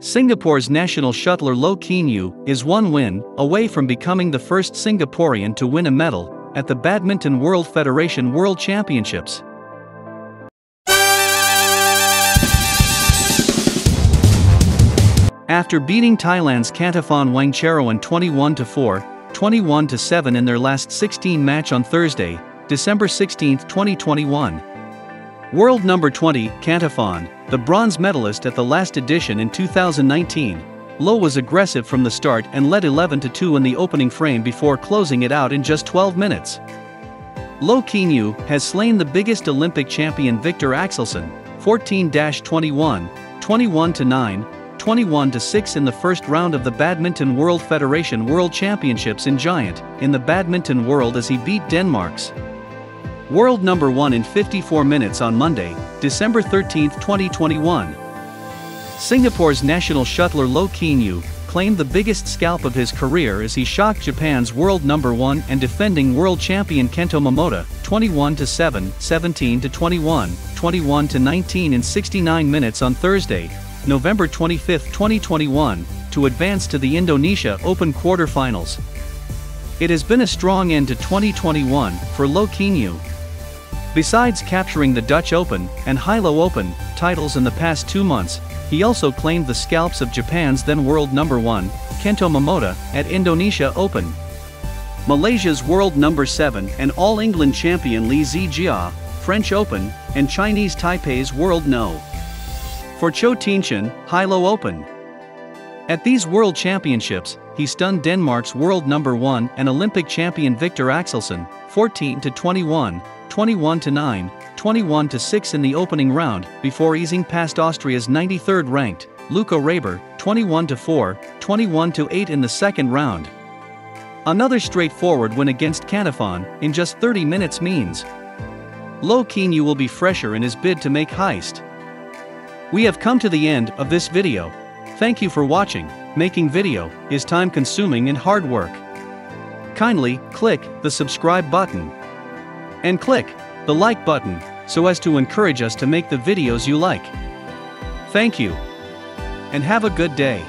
Singapore's national shuttler Loh Kean Yew is one win away from becoming the first Singaporean to win a medal at the Badminton World Federation World Championships. After beating Thailand's Kantaphon Wangcharoen 21-4, 21-7 in their last 16 match on Thursday, December 16, 2021. World number 20, Kantaphon, the bronze medalist at the last edition in 2019, Loh was aggressive from the start and led 11-2 in the opening frame before closing it out in just 12 minutes. Loh Kean Yew has slain the biggest Olympic champion Viktor Axelsen, 14-21, 21-9, 21-6 in the first round of the Badminton World Federation World Championships in Giant, in the Badminton World as he beat Denmark's world number 1 in 54 minutes on Monday, December 13, 2021. Singapore's national shuttler Loh Kean Yew claimed the biggest scalp of his career as he shocked Japan's world number 1 and defending world champion Kento Momota, 21-7, 17-21, 21-19 in 69 minutes on Thursday, November 25, 2021, to advance to the Indonesia Open quarterfinals. It has been a strong end to 2021 for Loh Kean Yew. Besides capturing the Dutch Open and Hylo Open titles in the past 2 months, he also claimed the scalps of Japan's then world number 1, Kento Momota, at Indonesia Open. Malaysia's world number 7 and All England champion Lee Zii Jia, French Open, and Chinese Taipei's world no. for Chou Tien-chen, Hylo Open. At these World Championships, he stunned Denmark's world number 1 and Olympic champion Viktor Axelsen, 14-21, 21-9, 21-6 in the opening round, before easing past Austria's 93rd-ranked Luca Raber, 21-4, 21-8 in the second round. Another straightforward win against Kantaphon in just 30 minutes means Loh Kean Yew will be fresher in his bid to make heist. We have come to the end of this video. Thank you for watching. Making video is time consuming and hard work. Kindly click the subscribe button and click the like button so as to encourage us to make the videos you like. Thank you and have a good day.